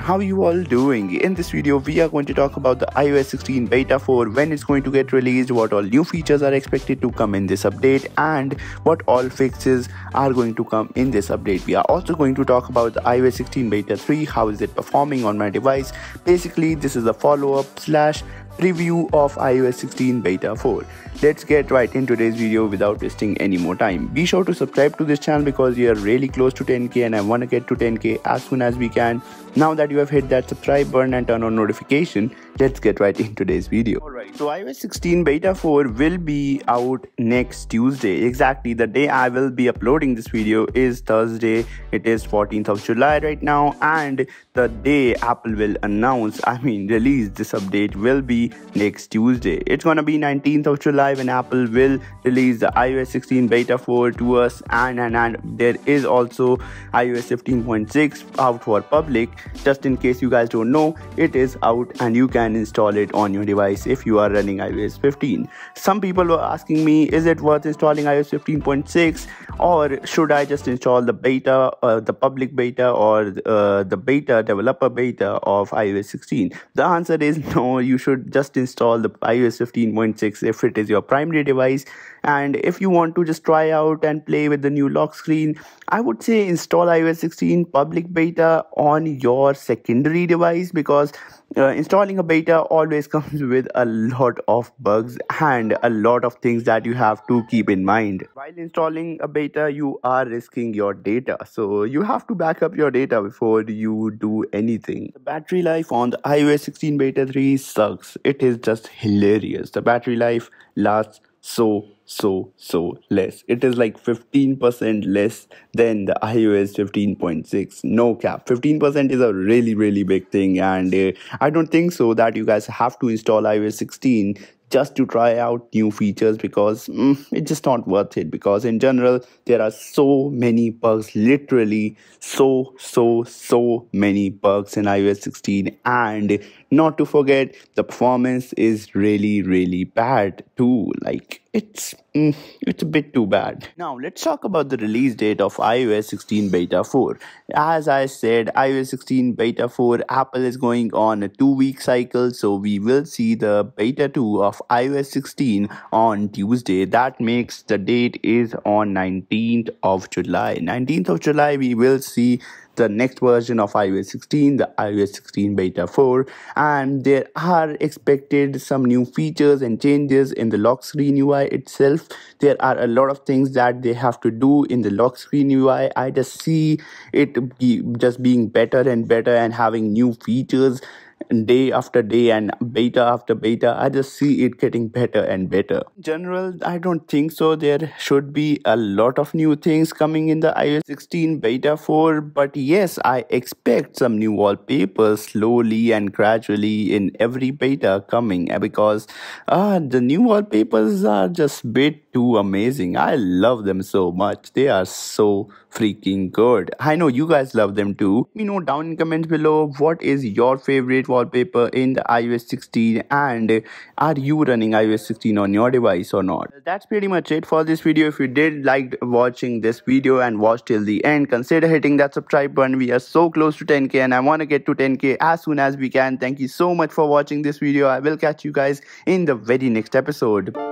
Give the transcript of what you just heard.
How you all doing? In this video we are going to talk about the iOS 16 Beta 4, when it's going to get released, what all new features are expected to come in this update, and what all fixes are going to come in this update. We are also going to talk about the iOS 16 Beta 3, how is it performing on my device. Basically this is a follow-up slash preview of iOS 16 Beta 4. Let's get right into today's video without wasting any more time. Be sure to subscribe to this channel because we are really close to 10k and I want to get to 10k as soon as we can. Now that you have hit that subscribe button and turn on notification, let's get right into today's video. Alright, so iOS 16 Beta 4 will be out next Tuesday. Exactly, the day I will be uploading this video is Thursday. It is 14th of July right now, and the day Apple will release this update will be next Tuesday. It's gonna be 19th of July when Apple will release the iOS 16 Beta 4 to us, and there is also iOS 15.6 out for public. Just in case you guys don't know, it is out and you can install it on your device if you are running iOS 15. Some people were asking me, is it worth installing iOS 15.6 or should I just install the beta, the public beta, or the beta, developer beta of iOS 16? The answer is no, you should just install the iOS 15.6 if it is your primary device. And if you want to just try out and play with the new lock screen, I would say install iOS 16 public beta on your secondary device, because installing a beta always comes with a lot of bugs and a lot of things that you have to keep in mind. While installing a beta, you are risking your data, so you have to back up your data before you do anything. The battery life on the iOS 16 Beta 3 sucks. It is just hilarious. The battery life lasts so less. It is like 15% less than the iOS 15.6. No cap, 15% is a really big thing, and I don't think so that you guys have to install iOS 16 just to try out new features, because it's just not worth it. Because in general there are so many bugs, literally so many bugs in iOS 16, and not to forget the performance is really bad too. Like it's a bit too bad. Now let's talk about the release date of iOS 16 Beta 4. As I said, iOS 16 Beta 4, Apple is going on a 2-week cycle, so we will see the Beta 2 of iOS 16 on Tuesday. That makes the date is on 19th of July. 19th of July we will see the next version of iOS 16, the iOS 16 Beta 4, and there are expected some new features and changes in the lock screen UI itself. There are a lot of things that they have to do in the lock screen UI. I just see it being better and better and having new features day after day and beta after beta. I just see it getting better and better. In general, I don't think so there should be a lot of new things coming in the iOS 16 Beta 4, but yes, I expect some new wallpapers slowly and gradually in every beta coming, because the new wallpapers are just a bit too amazing. I love them so much. They are so freaking good. I know you guys love them too. Let me know down in comments below what is your favorite wallpaper in the iOS 16, and are you running iOS 16 on your device or not? That's pretty much it for this video. If you did like watching this video and watch till the end, consider hitting that subscribe button. We are so close to 10k and I want to get to 10k as soon as we can. Thank you so much for watching this video. I will catch you guys in the very next episode.